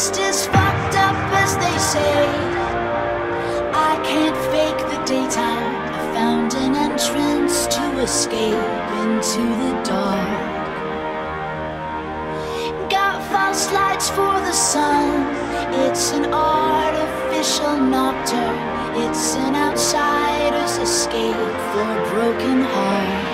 just as fucked up as they say. I can't fake the daytime. I found an entrance to escape into the dark. Got false lights for the sun. It's an artificial nocturne. It's an outsider's escape for a broken heart.